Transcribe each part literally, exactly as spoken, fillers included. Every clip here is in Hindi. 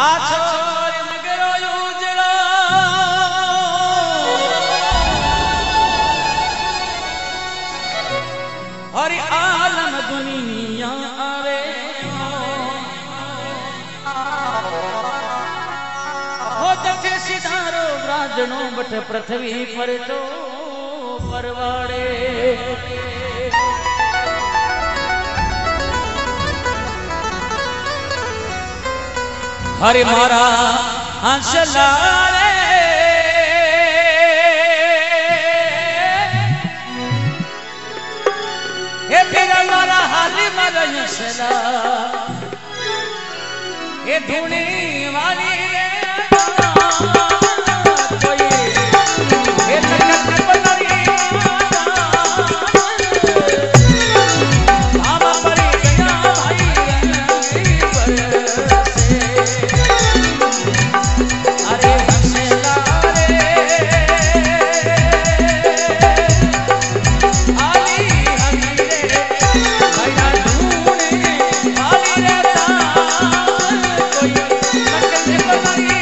आछोर नगरो उजड़ो और आलम दुनिया आवे हो जथे सिधारो ब्राजनो बट पृथ्वी पर तो परवाड़े हरे मारा हंसला रे हे तेरा मारा हाली मारा हंसला हे धूनी वाली रे कोई हे तकत बनरी I'm not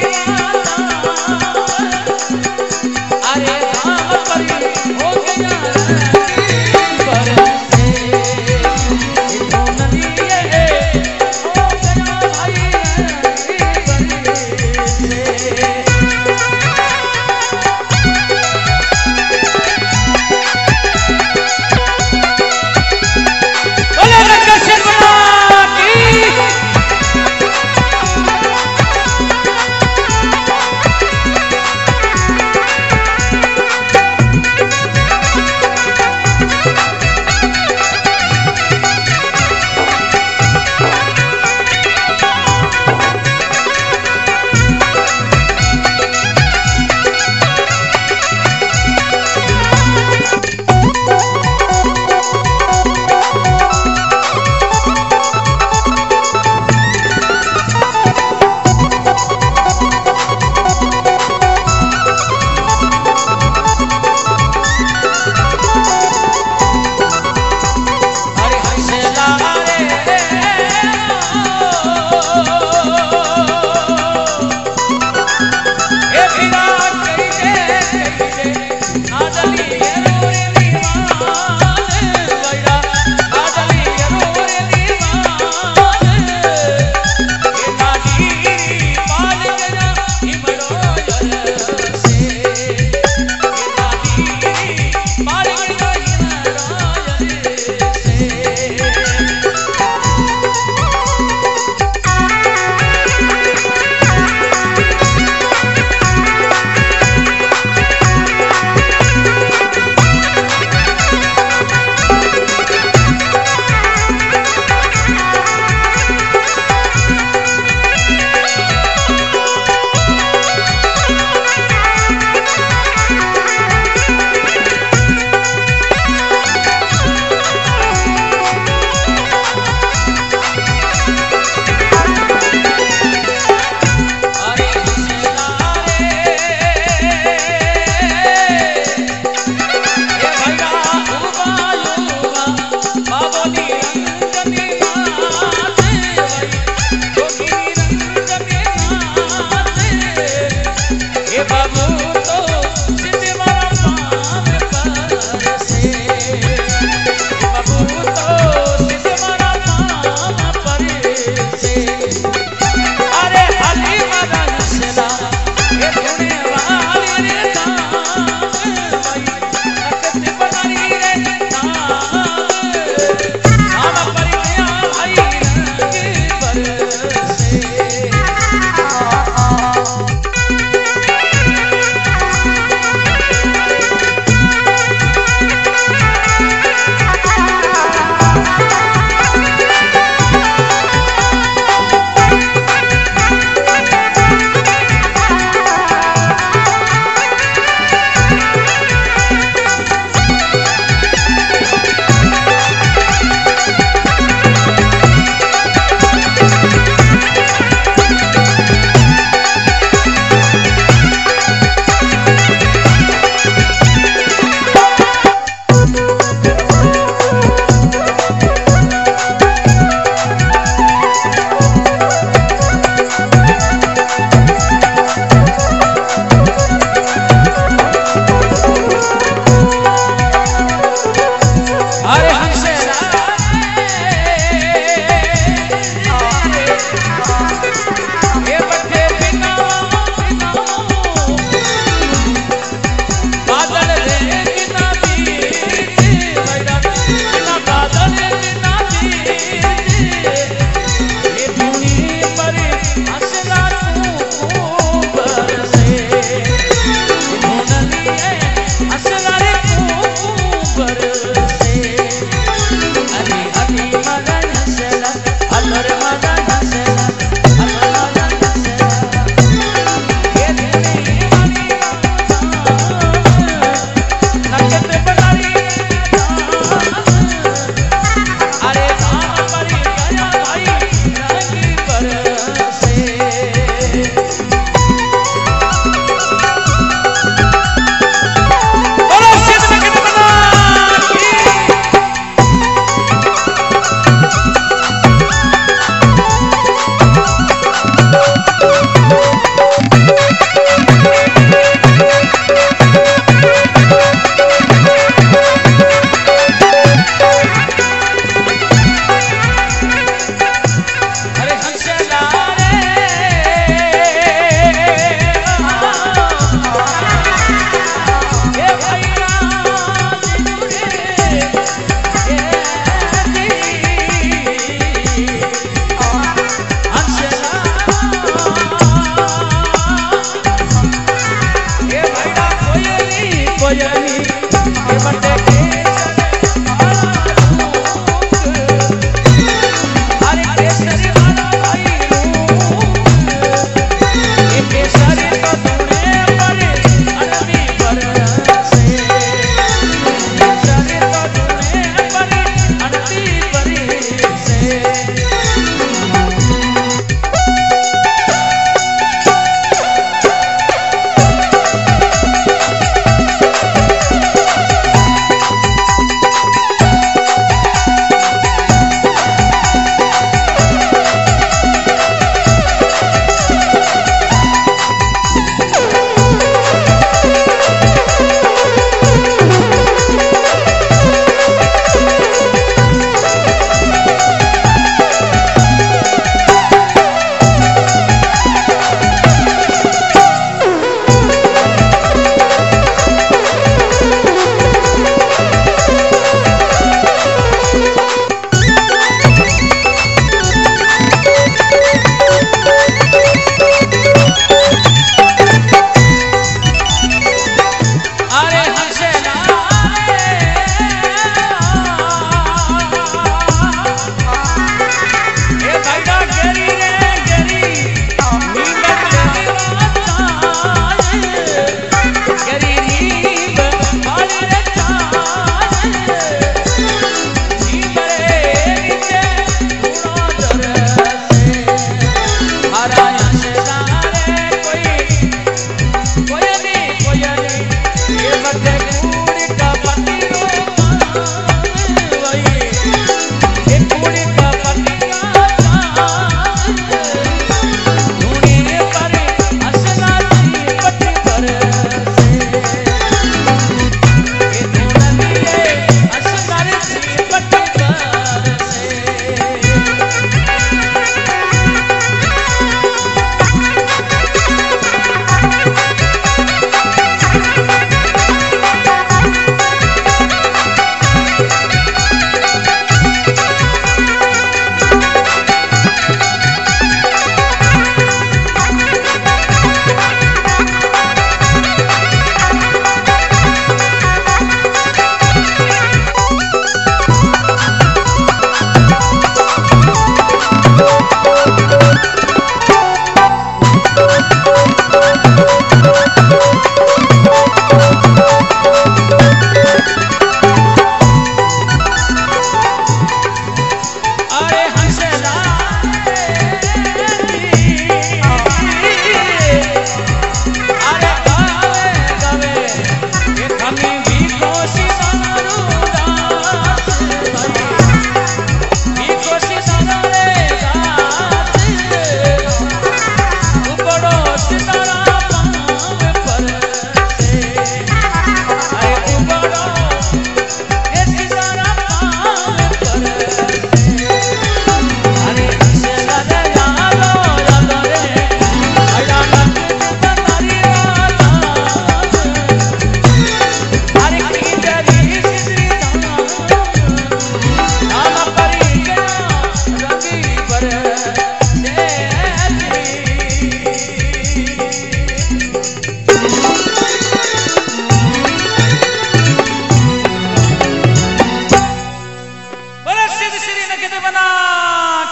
जगत बना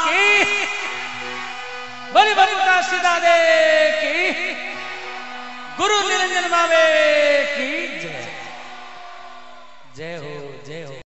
के बलि बलुका सीधा दे की गुरु निरंजन बाबे की जय जय हो जय हो।